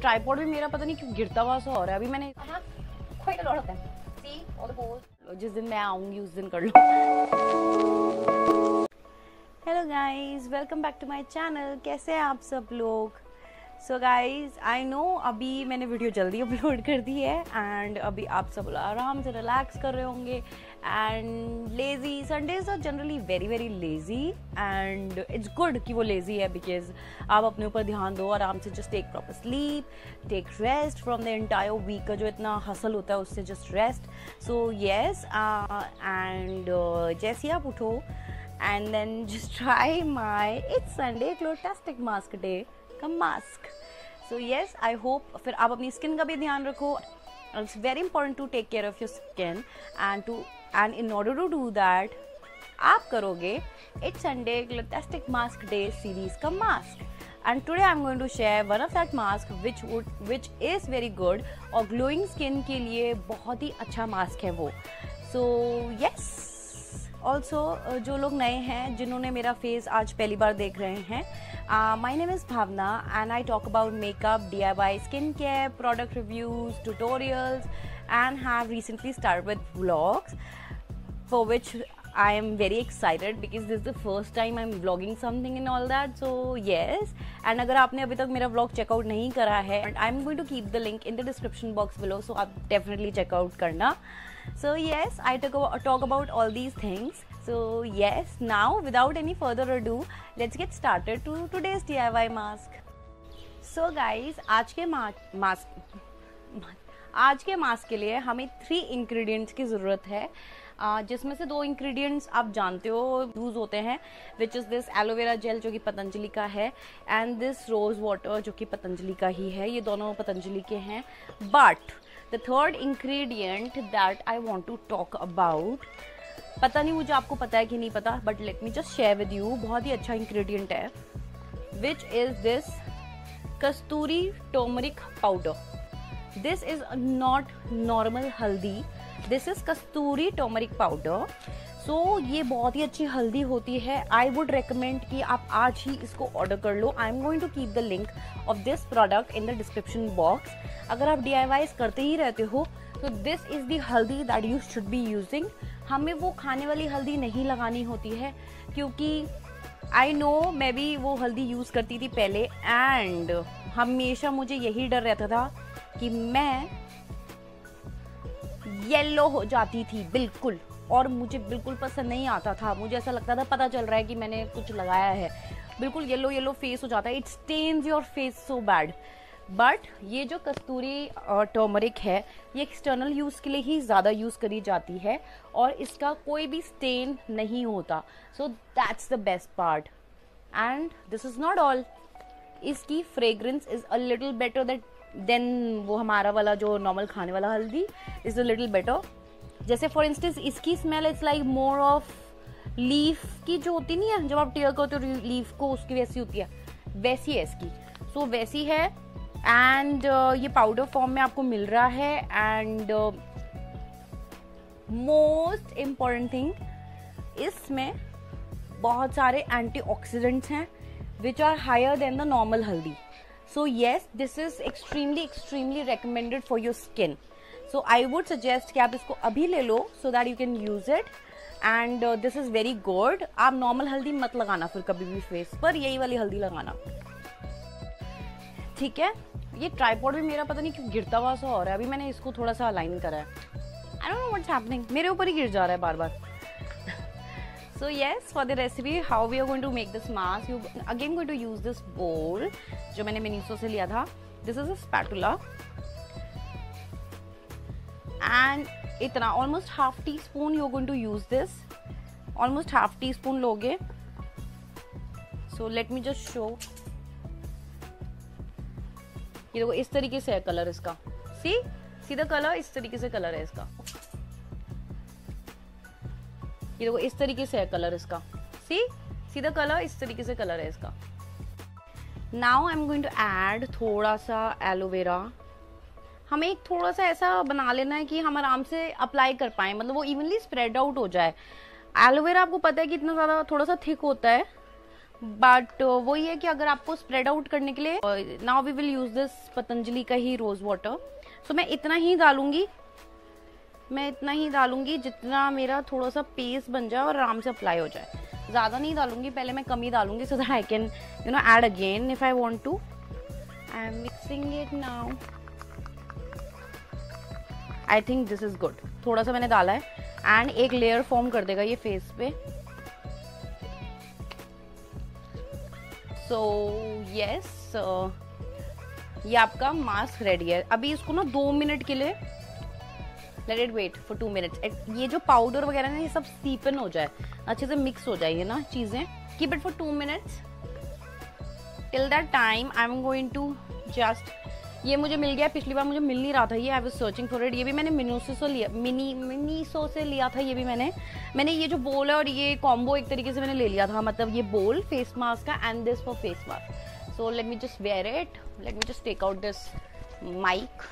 Tripod भी मेरा पता नहीं क्यों गिरता हुआ सा हो रहा है अभी। मैंने जिस दिन मैं आऊंगी उस दिन कर लो। Hello guys, welcome back to my channel. कैसे हैं आप सब लोग? सो गाइस, आई नो अभी मैंने वीडियो जल्दी अपलोड कर दी है एंड अभी आप सब आराम से रिलैक्स कर रहे होंगे and lazy. Sundays are generally very very lazy and it's good कि वो लेज़ी है बिकॉज आप अपने ऊपर ध्यान दो आराम से। Just take proper sleep, take rest from the entire week का जो इतना हसल होता है उससे just rest. So yes, and जैसे आप उठो and then just try my it's Sunday glowtastic mask day का mask. So yes, I hope फिर आप अपनी स्किन का भी ध्यान रखो। It's very important to take care of your skin and in order to do that आप करोगे it's Sunday glowtastic mask day series का mask. And today I am going to share one of that mask which is very good और glowing skin के लिए बहुत ही अच्छा mask है वो। सो येस, ऑल्सो जो लोग नए हैं जिन्होंने मेरा फेस आज पहली बार देख रहे हैं, my name is Bhavana and I talk about makeup, DIY, skin care, product reviews, tutorials and have recently start with vlogs for which I am very excited because this is the first time I am vlogging something and all that. So yes, and अगर आपने अभी तक मेरा vlog check out नहीं करा है, I am going to keep the link in the description box below, so आप definitely check out करना. So yes, I talk about all these things. So yes, now without any further ado, let's get started to today's DIY mask. So guys, आज के mask के लिए हमें 3 ingredients की ज़रूरत है, जिसमें से 2 इंग्रेडिएंट्स आप जानते हो यूज़ होते हैं, which is this aloe vera gel जो कि पतंजलि का है एंड दिस रोज़ वाटर जो कि पतंजलि का ही है। ये दोनों पतंजलि के हैं। But the third ingredient that I want to talk about, पता नहीं मुझे आपको पता है कि नहीं पता, but let me just share with you, बहुत ही अच्छा इंग्रेडिएंट है which is this Kasturi turmeric powder. This is not normal haldi, this is Kasturi turmeric powder. So ये बहुत ही अच्छी हल्दी होती है। I would recommend कि आप आज ही इसको ऑर्डर कर लो। I am going to keep the link of this product in the description box. अगर आप DIYs करते ही रहते हो तो this is the हल्दी that you should be using। हमें वो खाने वाली हल्दी नहीं लगानी होती है, क्योंकि आई नो मैं भी वो हल्दी यूज़ करती थी पहले एंड हमेशा मुझे यही डर रहता था कि मैं येलो हो जाती थी बिल्कुल, और मुझे बिल्कुल पसंद नहीं आता था। मुझे ऐसा लगता था पता चल रहा है कि मैंने कुछ लगाया है, बिल्कुल येलो येलो फेस हो जाता है, it stains your face so bad. But ये जो कस्तूरी टर्मरिक है ये एक्सटर्नल यूज़ के लिए ही ज़्यादा यूज़ करी जाती है और इसका कोई भी स्टेन नहीं होता। So that's the best part and this is not all, इसकी fragrance is a little better than वो हमारा वाला जो नॉर्मल खाने वाला हल्दी इज़ अ लिटिल बेटर। जैसे फॉर इंस्टेंस इसकी smell is like more of leaf की जो होती नहीं है, जब आप टेयर करते हो लीफ को उसकी वैसी होती है, वैसी है इसकी। सो वैसी है एंड ये पाउडर फॉर्म में आपको मिल रहा है एंड मोस्ट इम्पॉर्टेंट थिंग, इसमें बहुत सारे एंटीऑक्सीडेंट्स हैं which are higher than the normal हल्दी। So yes, this is extremely recommended for your skin. So I would suggest कि आप इसको अभी ले लो so that you can use it and this is very good. आप normal हल्दी मत लगाना फिर कभी भी फेस पर, यही वाली हल्दी लगाना, ठीक है? ये ट्राइपॉड भी मेरा पता नहीं क्यों गिरता हुआ सा हो रहा है अभी। मैंने इसको थोड़ा सा अलाइन करा है, I don't know what's happening, मेरे ऊपर ही गिर जा रहा है बार बार। So yes, for the recipe how we are going to make this mask, you again going to use this bowl जो मैंने मिनीसो से लिया था। This is a spatula and इतना almost half teaspoon you are going to use this, almost half teaspoon लोगे। So let me just show, ये देखो इस तरीके से है कलर इसका, सी सीधा कलर इस तरीके से कलर है इसका, ये देखो इस तरीके से है कलर इसका, सी सीधा कलर इस तरीके से कलर है इसका। Now I am going to add थोड़ा सा एलोवेरा। हमें एक थोड़ा सा ऐसा बना लेना है कि हम आराम से अप्लाई कर पाए, मतलब वो इवनली स्प्रेड आउट हो जाए। एलोवेरा आपको पता है कि इतना ज़्यादा थोड़ा सा थिक होता है, बट वही है कि अगर आपको स्प्रेड आउट करने के लिए, now we will use this Patanjali का ही रोज वाटर। सो मैं इतना ही डालूंगी जितना मेरा थोड़ा सा पेस्ट बन जाए और आराम से अप्लाई हो जाए। ज़्यादा नहीं डालूंगी, पहले मैं कम ही डालूंगी so that I can you know add again if I want to. I am mixing it now. I think this is good. थोड़ा सा मैंने डाला है एंड एक लेयर फॉर्म कर देगा ये फेस पे। सो यस, ये आपका मास्क रेडी है। अभी इसको ना 2 मिनट के लिए let it wait for 2 minutes. ये जो पाउडर वगैरह ना ये सब सीपन हो जाए, अच्छे से मिक्स हो जाए ना चीज़ें। Keep it for 2 minutes. Till that time I am going to just, ये मुझे मिल गया, पिछली बार मुझे मिल नहीं रहा था ये। I was searching for it. ये भी मैंने मिनीसो से लिया था। ये भी मैंने ये जो बोल है और ये कॉम्बो एक तरीके से मैंने ले लिया था, मतलब ये बोल फेस मास्क का and this for face mask. So let me just wear it, let me just take out this mic.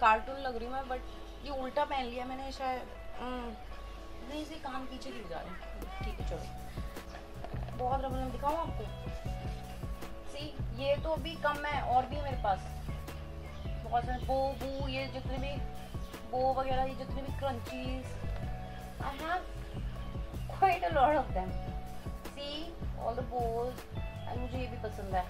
Cartoon लग रही हूँ मैं, बट ये उल्टा पहन लिया मैंने शायद, नहीं से कान पीछे गिर जा रहे। ठीक है चलो, बहुत रबड़ में दिखाऊँ आपको। सी ये तो अभी कम है, और भी मेरे पास बहुत सारे बो ये जितने भी बो वगैरह, ये जितने भी crunches I have quite a lot of them. See all the bowls. And मुझे ये भी पसंद है,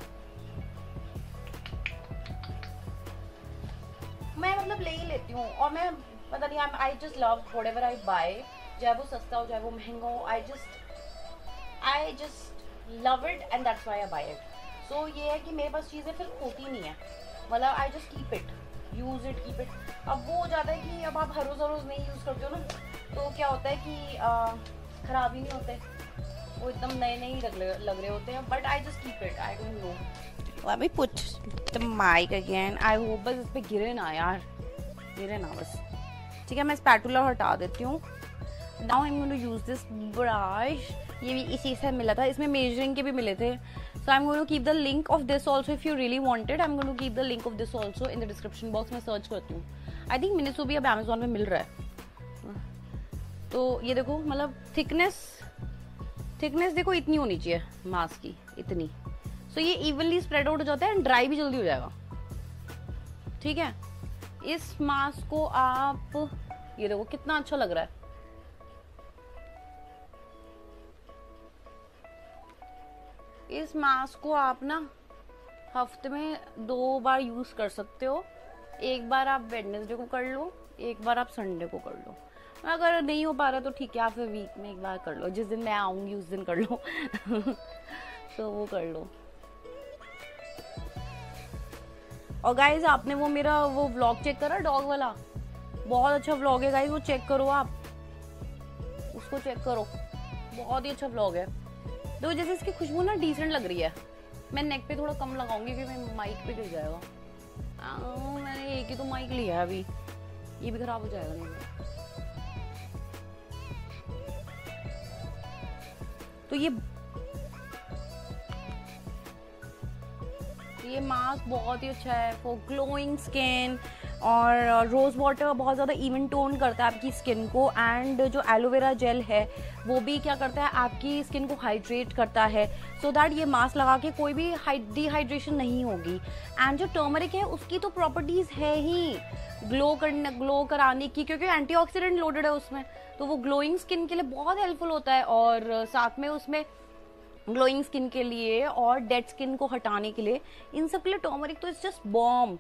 मैं मतलब ले ही लेती हूँ। और मैं पता नहीं, I just love whatever I buy, चाहे वो सस्ता हो चाहे वो महंगा हो, I just love it and that's why I buy it. So ये है कि मेरे पास चीज़ें फिर होती नहीं है, मतलब I just keep it, use it, keep it. अब वो हो जाता है कि अब आप हर रोज़ नहीं यूज़ करते हो ना, तो क्या होता है कि ख़राब ही नहीं होते, वो एकदम नए नए लग रहे होते हैं। But I just keep it, I don't know. Let me put the mic again. I hope बस इस पर गिरे ना यार, गिरे ना बस। ठीक है, मैं स्पैटुला हटा देती हूँ। Now I'm going to use this brush. ये भी इसी से मिला था, इसमें मेजरिंग के भी मिले थे। So I'm going to keep the link of this also if you really wanted. I'm going to keep the link of this also in the description box. मैं सर्च करती हूँ, I think मिनिसो भी अब Amazon में मिल रहा है। तो ये देखो, मतलब थिकनेस देखो इतनी होनी चाहिए मास्क की, इतनी। सो ये इवनली स्प्रेड आउट हो जाता है एंड ड्राई भी जल्दी हो जाएगा। ठीक है, इस मास्क को आप, ये देखो कितना अच्छा लग रहा है। इस मास्क को आप ना हफ्ते में 2 बार यूज कर सकते हो। एक बार आप वेडनेसडे को कर लो, एक बार आप संडे को कर लो। अगर नहीं हो पा रहा तो ठीक है, आप वीक में 1 बार कर लो, जिस दिन मैं आऊंगी उस दिन कर लो। तो वो कर लो। और गाइज, आपने वो मेरा वो व्लॉग चेक करा, डॉग वाला? बहुत अच्छा व्लॉग है गाइज, वो चेक करो, आप उसको चेक करो, बहुत ही अच्छा व्लॉग है। तो जैसे इसकी खुशबू ना डिसेंट लग रही है। मैं नेक पे थोड़ा कम लगाऊंगी क्योंकि मैं माइक पे गिर जाएगा। मैंने एक ही तो माइक लिया है, अभी ये भी खराब हो जाएगा। नहीं तो ये मास्क बहुत ही अच्छा है फॉर ग्लोइंग स्किन। और रोज़ वाटर बहुत ज़्यादा इवन टोन करता है आपकी स्किन को, एंड जो एलोवेरा जेल है वो भी क्या करता है, आपकी स्किन को हाइड्रेट करता है। सो दैट ये मास्क लगा के कोई भी डिहाइड्रेशन नहीं होगी। एंड जो टर्मरिक है उसकी तो प्रॉपर्टीज़ है ही ग्लो कराने की, क्योंकि एंटीऑक्सीडेंट लोडेड है उसमें, तो वो ग्लोइंग स्किन के लिए बहुत हेल्पफुल होता है। और साथ में उसमें ग्लोइंग स्किन के लिए और डेड स्किन को हटाने के लिए, इन सब के लिए टर्मरिक तो इट्स जस्ट बॉम्ब।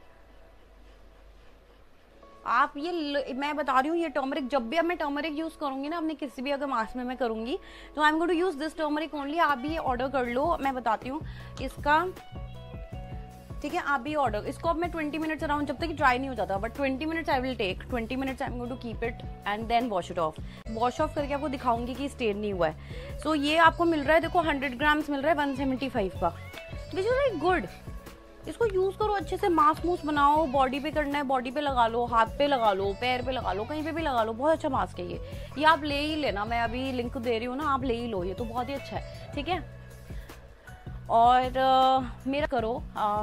आप ये, मैं बता रही हूँ, ये टर्मरिक जब भी मैं टर्मरिक यूज़ करूँगी ना अपने किसी भी अगर मास्क में मैं करूँगी, तो I am going to use this turmeric only. आप भी ये ऑर्डर कर लो, मैं बताती हूँ इसका। ठीक है, आप भी ऑर्डर, इसको अब मैं 20 मिनट्स अराउंड, जब तक कि ड्राई नहीं हो जाता, but 20 minutes I will take, 20 minutes I am going to keep it and then wash it off. Wash off करके आपको दिखाऊंगी कि स्टेन नहीं हुआ है। सो ये आपको मिल रहा है, देखो 100 ग्राम्स मिल रहा है 175 का, विच इज़ लाइक गुड। इसको यूज़ करो अच्छे से, मास्क मूस बनाओ, बॉडी पे करना है बॉडी पे लगा लो, हाथ पे लगा लो, पैर पे लगा लो, कहीं पे भी लगा लो। बहुत अच्छा मास्क है ये आप ले ही लेना, मैं अभी लिंक दे रही हूँ ना, आप ले ही लो, ये तो बहुत ही अच्छा है। ठीक है, और मेरा करो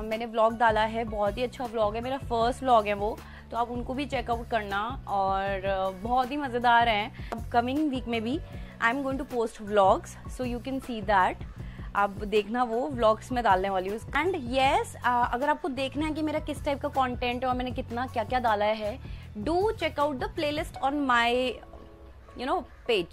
मैंने व्लॉग डाला है, बहुत ही अच्छा व्लॉग है, मेरा फर्स्ट व्लॉग है वो, तो आप उनको भी चेकआउट करना और बहुत ही मज़ेदार हैं। अब कमिंग वीक में भी I am going to post vlogs, so you can see that, आप देखना, वो व्लॉग्स में डालने वाली हूँ। एंड येस, अगर आपको देखना है कि मेरा किस टाइप का कॉन्टेंट है और मैंने कितना क्या क्या डाला है, do checkout the playlist on my page.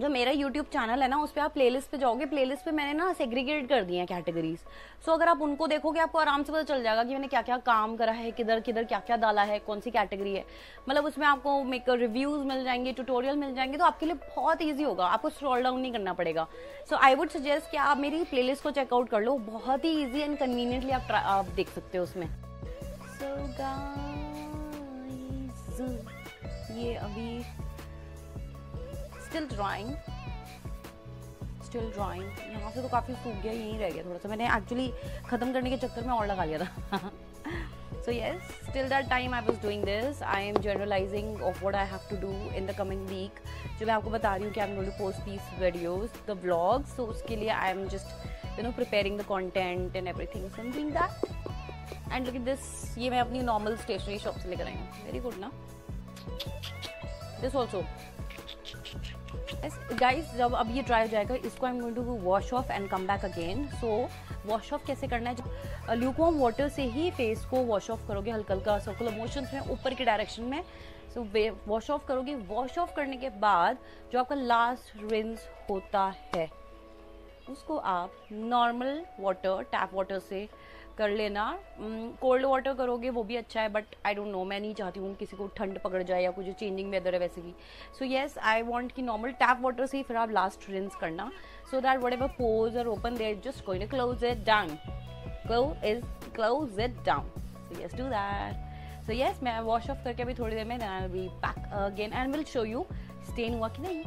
जो मेरा YouTube चैनल है ना, उस पर आप प्लेलिस्ट पे जाओगे, प्लेलिस्ट पे मैंने ना सेग्रीगेट कर दी हैं कैटेगरीज। सो अगर आप उनको देखोगे आपको आराम से पता चल जाएगा कि मैंने क्या क्या काम करा है, किधर किधर क्या क्या डाला है, कौन सी कैटेगरी है। मतलब उसमें आपको मेकअप रिव्यूज़ मिल जाएंगे, ट्यूटोरियल मिल जाएंगे, तो आपके लिए बहुत ईजी होगा, आपको स्क्रॉल डाउन नहीं करना पड़ेगा। सो आई वुड सजेस्ट कि आप मेरी प्लेलिस्ट को चेकआउट कर लो, बहुत ही ईजी एंड कन्वीनियंटली आप देख सकते हो उसमें। सो गाइस, ये अभी स्टिल ड्राइंग यहाँ से तो काफ़ी सूख गया, यहीं रह गया थोड़ा सा, मैंने एक्चुअली ख़त्म करने के चक्कर में और लगा लिया था। So yes, still that time I was doing this, I am journalizing of what I have to do in the coming week. जो मैं आपको बता रही हूँ कि I am going to post these videos, the vlogs, तो उसके लिए I am just preparing the content and everything and doing that. And look at this, ये मैं अपनी नॉर्मल स्टेशनरी शॉप से लेकर आई हूँ। वेरी गुड ना, दिस ऑल्सो गाइज। जब अब ये ड्राई हो जाएगा, इसको I am going to wash off and come back again. So wash off कैसे करना है, ल्यूकवार्म वाटर से ही फेस को वॉश ऑफ करोगे, हल्का हल्का सर्कुलर मोशंस में ऊपर के डायरेक्शन में। सो वॉश ऑफ करोगे, वॉश ऑफ करने के बाद जो आपका लास्ट रिंस होता है उसको आप नॉर्मल वाटर, टैप वाटर से कर लेना। कोल्ड वाटर करोगे वो भी अच्छा है, बट आई डोंट नो, मैं नहीं चाहती हूँ किसी को ठंड पकड़ जाए या कुछ, चेंजिंग वेदर है वैसे भी। सो येस, आई वॉन्ट कि नॉर्मल टैप वाटर से ही फिर आप लास्ट रिंस करना, so that whatever pose और open there just going to close it down, close it down. So yes, do that. So yes, मैं wash off करके अभी थोड़ी देर में, then I will be back again and will show you stain हुआ कि नहीं।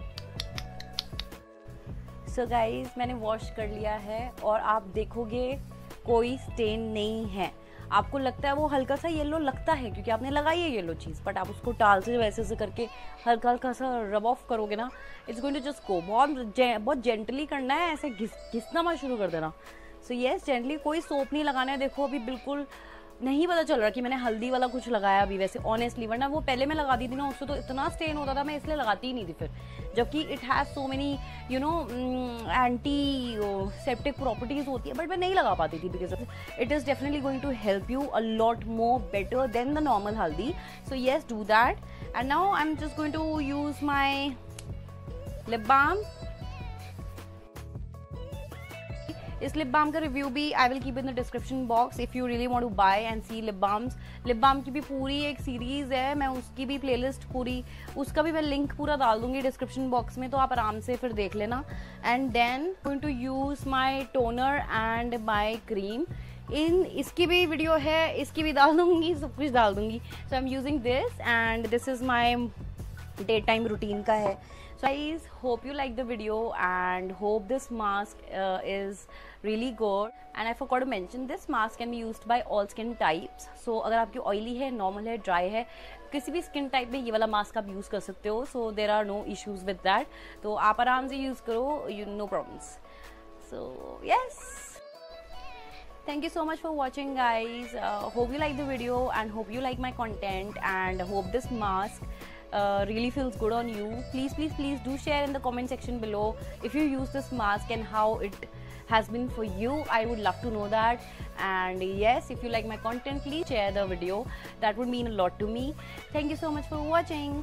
सो गाइज, मैंने वॉश कर लिया है और आप देखोगे कोई स्टेन नहीं है। आपको लगता है वो हल्का सा येलो लगता है क्योंकि आपने लगाई है येलो चीज़, बट आप उसको टाल से वैसे से करके हल्का हल्का सा रब ऑफ करोगे ना, it's going to just go. बहुत जेंटली करना है, ऐसे घिसना मत शुरू कर देना। सो येस, जेंटली, कोई सोप नहीं लगाना है। देखो अभी बिल्कुल नहीं पता चल रहा कि मैंने हल्दी वाला कुछ लगाया अभी, वैसे ऑनेस्टली, वरना वो पहले मैं लगाती थी ना, उससे तो इतना स्टेन होता था, मैं इसलिए लगाती ही नहीं थी फिर, जबकि it has so many antiseptic properties होती है, बट मैं नहीं लगा पाती थी because it is definitely going to help you a lot more better than the normal हल्दी। So yes, do that. And now I am just going to use my lip balm. इस lip balm का review भी I will keep in the description box if you really want to buy and see lip balms. Lip balm की भी पूरी एक series है, मैं उसकी भी प्लेलिस्ट पूरी, उसका भी मैं लिंक पूरा डाल दूंगी डिस्क्रिप्शन बॉक्स में, तो आप आराम से फिर देख लेना। And then going to use my toner and my cream. इसकी भी वीडियो है, इसकी भी डाल दूंगी, सब कुछ डाल दूंगी। So I am using this and this is my day time routine का है। So guys, hope you like the video and hope this mask is really good. And I forgot to mention, this mask can be used by all skin types. So अगर आपकी oily है, normal है, dry है, किसी भी skin type में ये वाला mask आप use कर सकते हो. So there are no issues with that. तो आप आराम से use करो, no problems. So yes. Thank you so much for watching guys. Hope you like the video and hope you like my content and hope this mask really feels good on you. Please do share in the comment section below if you use this mask and how it has been for you. I would love to know that. And yes, if you like my content, please share the video. That would mean a lot to me. Thank you so much for watching.